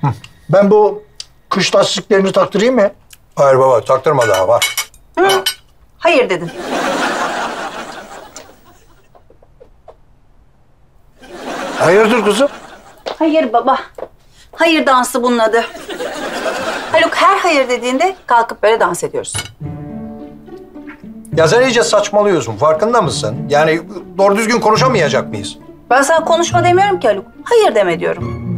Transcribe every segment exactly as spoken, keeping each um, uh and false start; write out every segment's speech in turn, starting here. Hı. Ben bu kış lastiklerini taktırayım mı? Hayır baba, taktırma daha var. Hı. Hayır dedin. Hayırdır kızım? Hayır baba. Hayır dansı bunun adı. Haluk her hayır dediğinde kalkıp böyle dans ediyoruz. Ya sen iyice saçmalıyorsun. Farkında mısın? Yani doğru düzgün konuşamayacak mıyız? Ben sana konuşma demiyorum ki Haluk. Hayır deme diyorum.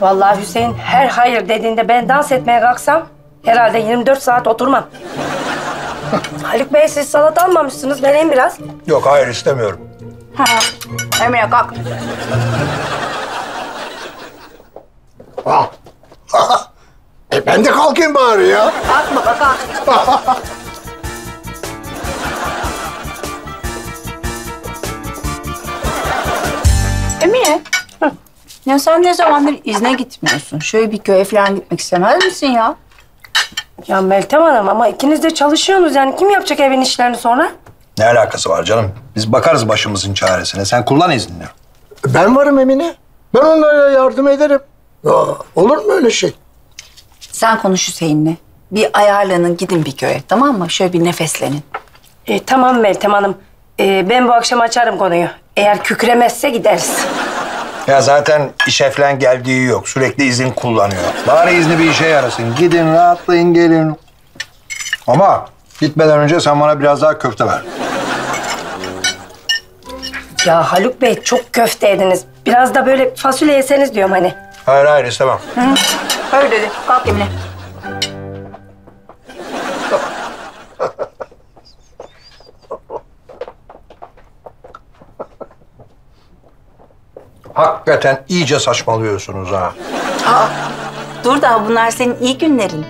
Vallahi Hüseyin her hayır dediğinde ben dans etmeye kalksam herhalde yirmi dört saat oturmam. Haluk Bey siz salata almamışsınız. Vereyim biraz. Yok hayır istemiyorum. Ha, Emine kalk. Ah. Ah. E ben de kalkayım bari ya. Kalkma bak kalk. Emine. Hı. Ya sen ne zamandır izne gitmiyorsun? Şöyle bir köye falan gitmek istemez misin ya? Ya Meltem Hanım ama ikiniz de çalışıyorsunuz yani. Kim yapacak evin işlerini sonra? Ne alakası var canım? Biz bakarız başımızın çaresine. Sen kullan iznini. Ben varım Emine. Ben onlara yardım ederim. Aa, olur mu öyle şey? Sen konuş Hüseyin'le. Bir ayarlanın, gidin bir köye, tamam mı? Şöyle bir nefeslenin. E, tamam Meltem Hanım. E, ben bu akşam açarım konuyu. Eğer kükremezse gideriz. Ya zaten işe falan geldiği yok. Sürekli izin kullanıyor. Bari izni bir işe yarasın. Gidin, rahatlayın, gelin. Ama gitmeden önce sen bana biraz daha köfte ver. Ya Haluk Bey çok köfte yediniz. Biraz da böyle fasulye yeseniz diyorum hani. Hayır, hayır istemem. Hı. Öyle dedi. Kalk Emine. Hakikaten iyice saçmalıyorsunuz ha. Aa, dur daha bunlar senin iyi günlerin.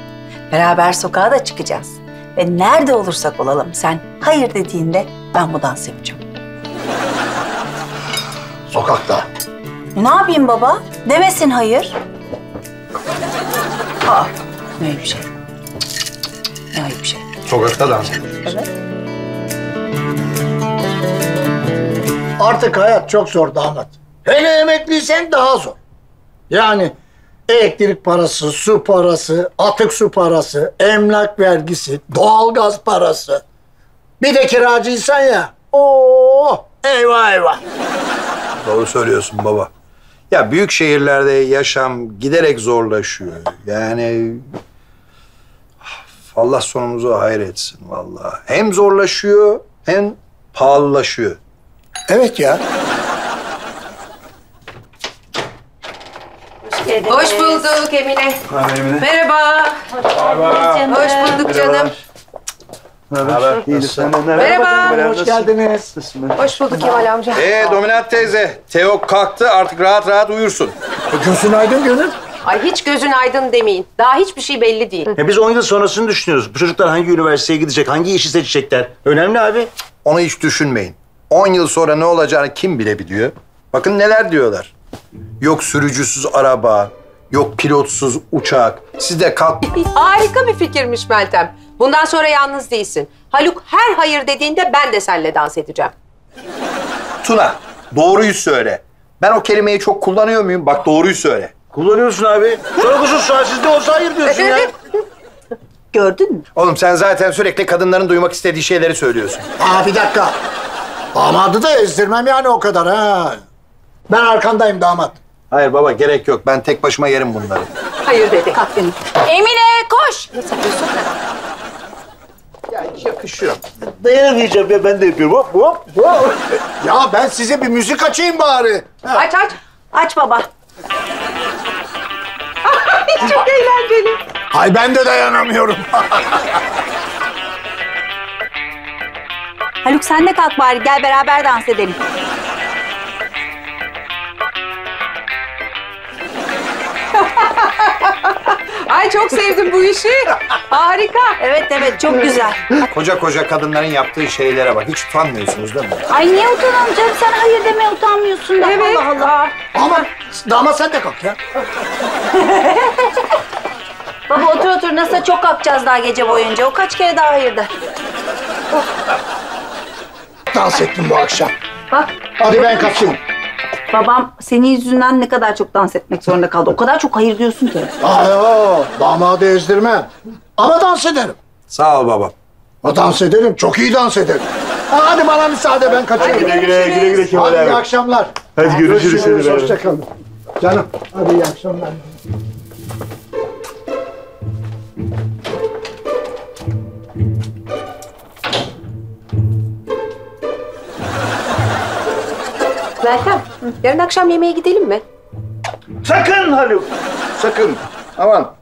Beraber sokağa da çıkacağız. Ve nerede olursak olalım sen hayır dediğinde ben bu dansı yapacağım. Sokakta. Ne yapayım baba? Demesin hayır. Aa, ne ayıp şey. Ne ayıp şey. Sokakta dans ediyoruz. Evet. Artık hayat çok zor Damat. Hele emekliysen daha zor. Yani elektrik parası, su parası, atık su parası, emlak vergisi, doğalgaz parası. Bir de kiracıysan ya. Oo, eyvah eyvah. Doğru söylüyorsun baba. Ya büyük şehirlerde yaşam giderek zorlaşıyor. Yani Allah sonumuzu hayır etsin vallahi. Hem zorlaşıyor hem pahalılaşıyor. Evet ya. Hoş, Hoş bulduk Emine. Merhaba Emine. Merhaba. Merhaba. Hoş bulduk canım. Merhaba. Merhaba. Merhaba. Hoş geldiniz. Hoş bulduk Kemal amca. Ee Dominant teyze, TEOG kalktı artık rahat rahat uyursun. Gözün aydın gönül. Ay hiç gözün aydın demeyin. Daha hiçbir şey belli değil. Ya biz on yıl sonrasını düşünüyoruz. Bu çocuklar hangi üniversiteye gidecek, hangi işi seçecekler? Önemli abi. Onu hiç düşünmeyin. on yıl sonra ne olacağını kim bilebiliyor? Bakın neler diyorlar. Yok sürücüsüz araba, yok pilotsuz uçak. Siz de kalk... Harika bir fikirmiş Meltem. Bundan sonra yalnız değilsin. Haluk her hayır dediğinde ben de seninle dans edeceğim. Tuna, doğruyu söyle. Ben o kelimeyi çok kullanıyor muyum? Bak doğruyu söyle. Kullanıyorsun abi. Sorgusuz sualsizde olsa hayır diyorsun ya. Gördün mü? Oğlum sen zaten sürekli kadınların duymak istediği şeyleri söylüyorsun. Aa bir dakika. Damadı da ezdirmem yani o kadar ha. Ben arkandayım damat. Hayır baba gerek yok. Ben tek başıma yerim bunları. Hayır dedi. Kalk benim. Emine koş. Nasıl yapıyorsun? Ya yakışıyor. Dayanamayacağım ya ben de yapıyorum. Hop hop hop. Ya ben size bir müzik açayım bari. Ha. Aç aç. Aç baba. Çok eğlenceli. Ay ben de dayanamıyorum. Haluk sen de kalk bari. Gel beraber dans edelim. Ay çok sevdim bu işi. Harika. Evet evet çok güzel. Koca koca kadınların yaptığı şeylere bak. Hiç utanmıyorsunuz değil mi? Ay niye utanamam canım? Sen hayır demeye utanmıyorsun da. Evet. Allah Allah. Ama damat sen de kalk ya. Baba otur otur. Nasıl çok kalkacağız daha gece boyunca. O kaç kere daha hayırdı. Dans ettim bu akşam. Bak. Hadi ben kaçayım. Babam senin yüzünden ne kadar çok dans etmek zorunda kaldı. O kadar çok hayır diyorsun ki. Aa, damadı ezdirmem. Ama dans ederim. Sağ ol babam. Ama dans ederim. Çok iyi dans ederim. Aa, hadi bana müsaade, ben kaçıyorum. Hadi güle güle, güle güle. Hadi iyi akşamlar. Hadi görüşürüz. Görüşürüz. Hoşçakalın. Canım hadi iyi akşamlar. Meltem, yarın akşam yemeğe gidelim mi? Sakın Haluk! Sakın! Aman!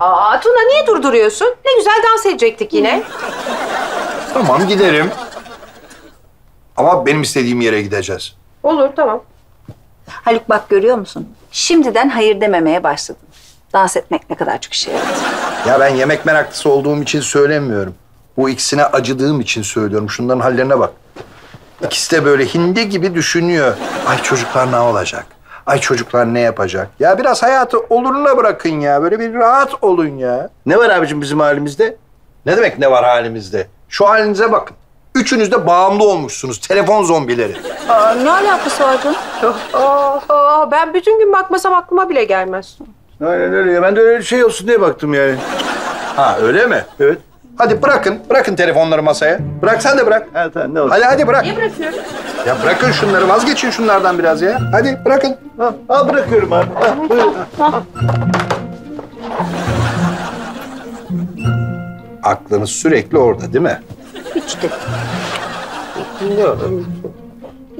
Aa, Tuna niye durduruyorsun? Ne güzel dans edecektik yine. Tamam, giderim. Ama benim istediğim yere gideceğiz. Olur, tamam. Haluk bak, görüyor musun? Şimdiden hayır dememeye başladım. Dans etmek ne kadar çok işe yaradı. Ya ben yemek meraklısı olduğum için söylemiyorum. Bu ikisine acıdığım için söylüyorum. Şunların hallerine bak. İkisi de böyle hindi gibi düşünüyor. Ay çocuklar ne olacak? Ay çocuklar ne yapacak? Ya biraz hayatı oluruna bırakın ya. Böyle bir rahat olun ya. Ne var abicim bizim halimizde? Ne demek ne var halimizde? Şu halinize bakın. Üçünüz de bağımlı olmuşsunuz. Telefon zombileri. Aa, ne alakası var canım? Aa, aa, ben bütün gün bakmasam aklıma bile gelmez. Aynen öyle ya. Ben de öyle şey olsun diye baktım yani. Ha öyle mi? Evet. Hadi bırakın, bırakın telefonları masaya. Bırak sen de bırak. Evet, tamam, ne olsun. Hadi hadi bırak. Niye bırakıyorum? Ya bırakın şunları, vazgeçin şunlardan biraz ya. Hadi bırakın. Al, al bırakıyorum abi. Al, buyurun. Aklınız sürekli orada değil mi? Hiç değil.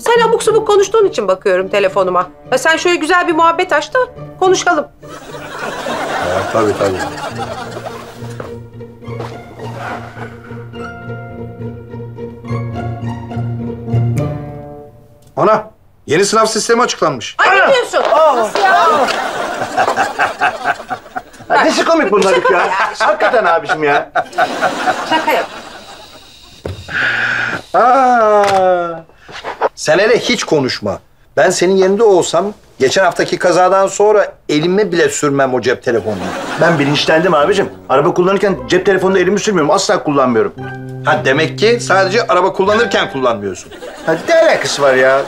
Sen abuk sabuk konuştuğun için bakıyorum telefonuma. Ya sen şöyle güzel bir muhabbet aç da konuşalım. Ya, tabii tabii. Ana, yeni sınav sistemi açıklanmış. Ay ne diyorsun? Aa, nasıl ya? Aa. Nesi komik bunlarlık ya? Ya. Hakikaten abiciğim ya. Şaka yap. Aa, sen hele hiç konuşma. Ben senin yerinde olsam, geçen haftaki kazadan sonra elime bile sürmem o cep telefonunu. Ben bilinçlendim abiciğim. Araba kullanırken cep telefonunu elimi sürmüyorum. Asla kullanmıyorum. Ha demek ki sadece araba kullanırken kullanmıyorsun. Ha ne alakası var ya?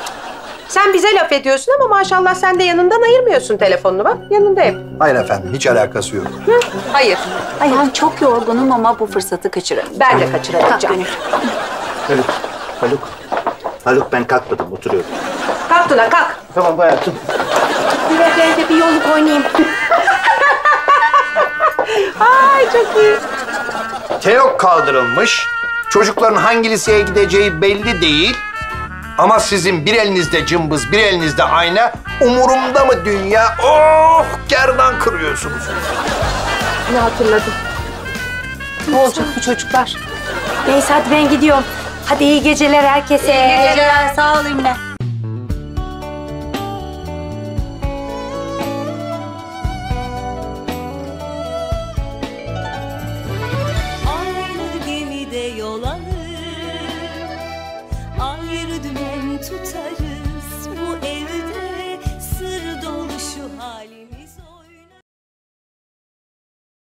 Sen bize laf ediyorsun ama maşallah sen de yanından ayırmıyorsun telefonunu bak. Yanında hep. Hayır efendim, hiç alakası yok. Hı? Hayır. Ay ben çok yorgunum ama bu fırsatı kaçırırım. Ben de kaçıracağım. Haluk, Haluk. Haluk ben kalkmadım, oturuyorum. Kalk Tuna, kalk. Tamam hayatım. Biraz önce bir yoluk oynayayım. Ay çok iyi. TEOG kaldırılmış. Çocukların hangi liseye gideceği belli değil. Ama sizin bir elinizde cımbız, bir elinizde ayna. Umurumda mı dünya? Oh, gerdan kırıyorsunuz. Ne hatırladım. Ne olacak bu çocuklar? Neyse hadi ben gidiyorum. Hadi iyi geceler herkese. İyi geceler. Sağ olun ben. Tutarım.